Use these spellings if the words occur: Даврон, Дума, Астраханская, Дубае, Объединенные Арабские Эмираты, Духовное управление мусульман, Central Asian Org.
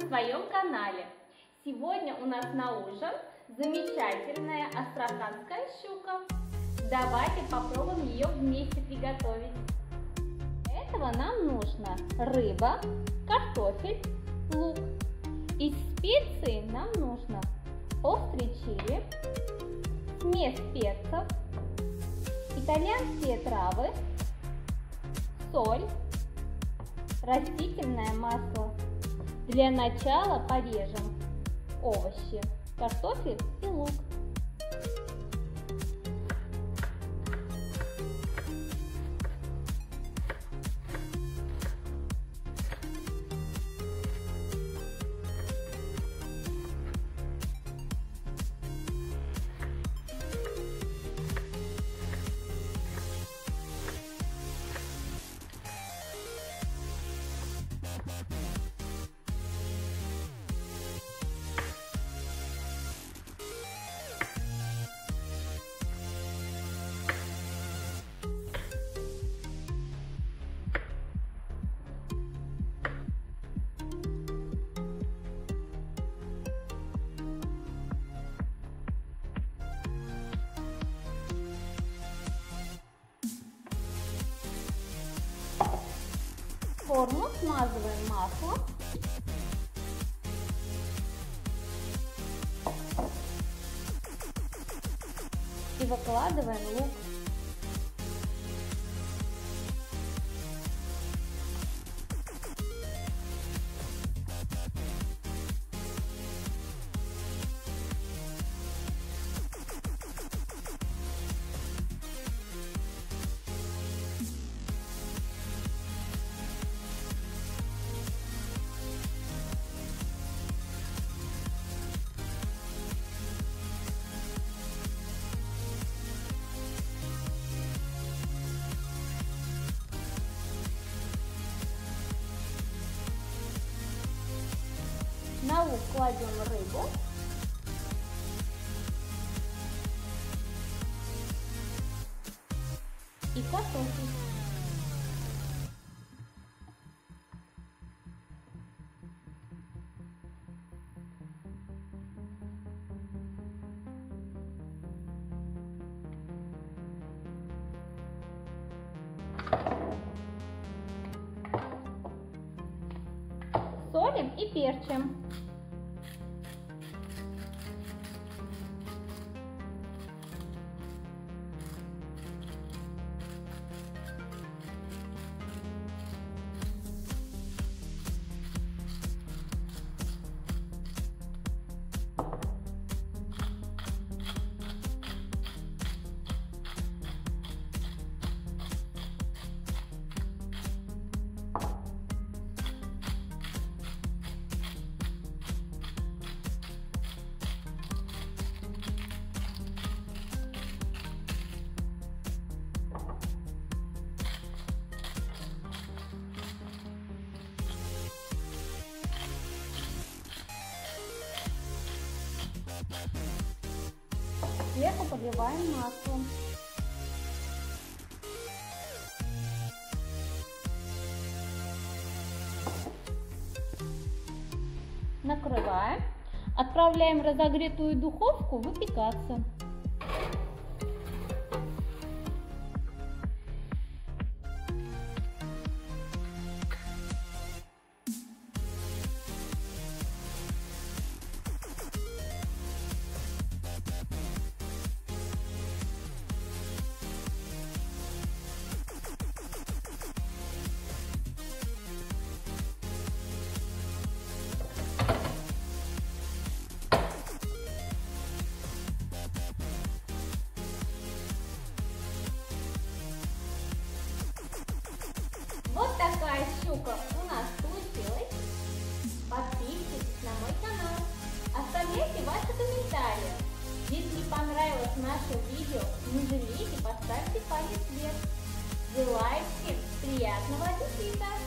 на своем канале. Сегодня у нас на ужин замечательная астраханская щука. Давайте попробуем ее вместе приготовить. Для этого нам нужно рыба, картофель, лук. Из специй нам нужно острый чили, смесь перцев, итальянские травы, соль, растительное масло. Для начала порежем овощи, картофель и лук. Форму смазываем маслом. И выкладываем лук. На лук кладем рыбу, и картофель. Солим и перчим. Сверху подливаем маслом. Накрываем. Отправляем в разогретую духовку выпекаться. Вот такая щука у нас получилась. Подписывайтесь на мой канал. Оставляйте ваши комментарии. Если понравилось наше видео, не жалейте, поставьте палец вверх. Желаю всем приятного аппетита!